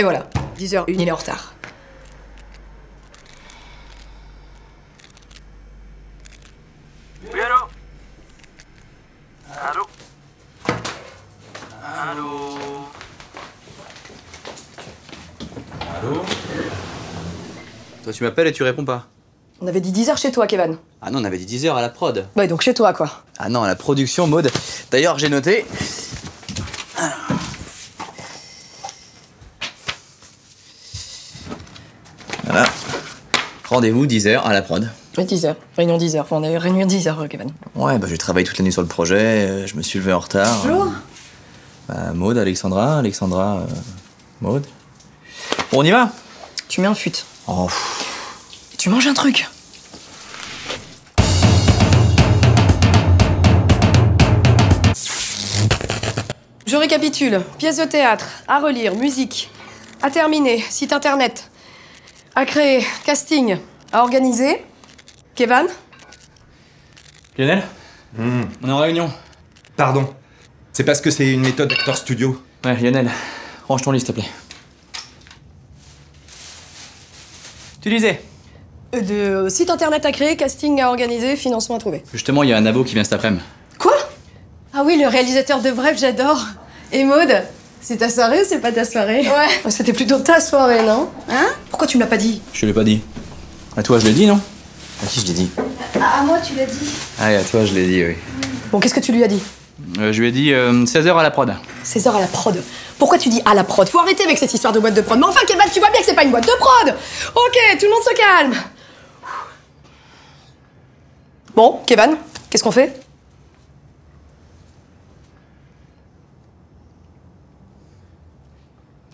Et voilà, 10h01, il est en retard. Oui, allô? Allô? Allô? Allô? Toi, tu m'appelles et tu réponds pas. On avait dit 10h chez toi, Keyvan. Ah non, on avait dit 10h à la prod. Ouais, donc chez toi, quoi. Ah non, à la production, Maud. D'ailleurs, j'ai noté... Voilà. Rendez-vous 10h à la prod. Oui, 10h. Réunion 10h. Enfin, on est réunion 10h, Keyvan. Ouais, bah j'ai travaillé toute la nuit sur le projet, je me suis levé en retard. Bonjour. Bah, Maud, Alexandra... Maud. Bon, on y va? Tu mets un fut. Oh. Et tu manges un truc. Je récapitule. Pièce de théâtre, à relire, musique, à terminer, site internet. À créer, casting, à organiser. Keyvan? Lionel? On est en réunion. Pardon. C'est parce que c'est une méthode acteur studio. Ouais, Lionel, range ton lit, s'il te plaît. Tu disais? De site internet à créer, casting à organiser, financement à trouver. Justement, il y a un abo qui vient cet après-midi. Quoi? Ah oui, le réalisateur de Bref, j'adore. Et Maud? C'est ta soirée ou c'est pas ta soirée? Ouais. C'était plutôt ta soirée, non? Hein? Pourquoi tu me l'as pas dit? Je te l'ai pas dit. À toi, je l'ai dit, non? À qui je l'ai dit? À moi, tu l'as dit. Ah, et à toi, je l'ai dit, oui. Bon, qu'est-ce que tu lui as dit? Je lui ai dit 16h à la prod. 16h à la prod? Pourquoi tu dis à la prod? Faut arrêter avec cette histoire de boîte de prod. Mais enfin, Keyvan, tu vois bien que c'est pas une boîte de prod! Ok, tout le monde se calme. Bon, Keyvan, qu'est-ce qu'on fait?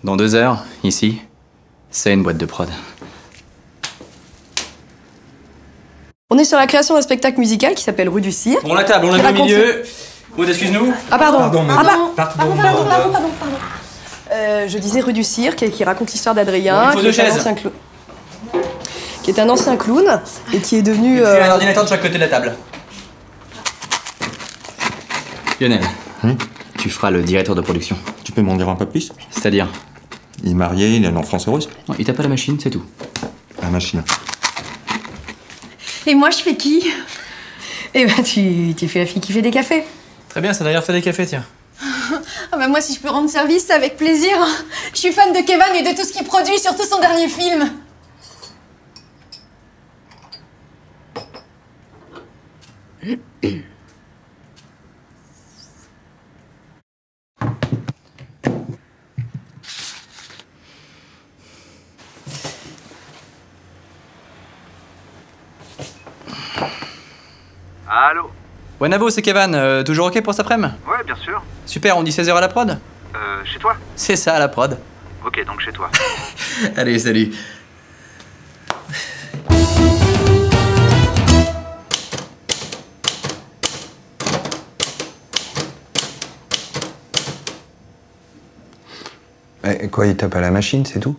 Dans 2 heures, ici, c'est une boîte de prod. On est sur la création d'un spectacle musical qui s'appelle Rue du Cirque. Bon, la table, on l'a mis au milieu. Maud, excuse-nous. Ah, pardon. Pardon. Je disais Rue du Cirque et qui raconte l'histoire d'Adrien. Bon, qui est un ancien clown et qui est devenu... Il y a un ordinateur de chaque côté de la table. Lionel, tu feras le directeur de production. Tu peux m'en dire un peu plus? C'est-à-dire? Il est marié, il a une enfance heureuse. Non, il t'a pas la machine, c'est tout. La machine. Et moi, je fais qui? Eh ben, tu fais la fille qui fait des cafés. Très bien, ça a d'ailleurs fait des cafés, tiens. Ah bah moi, si je peux rendre service, avec plaisir. Je suis fan de Keyvan et de tout ce qu'il produit, surtout son dernier film. Allô? Ouais, Navo, c'est Keyvan. Toujours OK pour cet après-midi? Ouais, bien sûr. Super, on dit 16h à la prod? Chez toi? C'est ça, à la prod. OK, donc chez toi. Allez, salut. Quoi, il tape à la machine, c'est tout?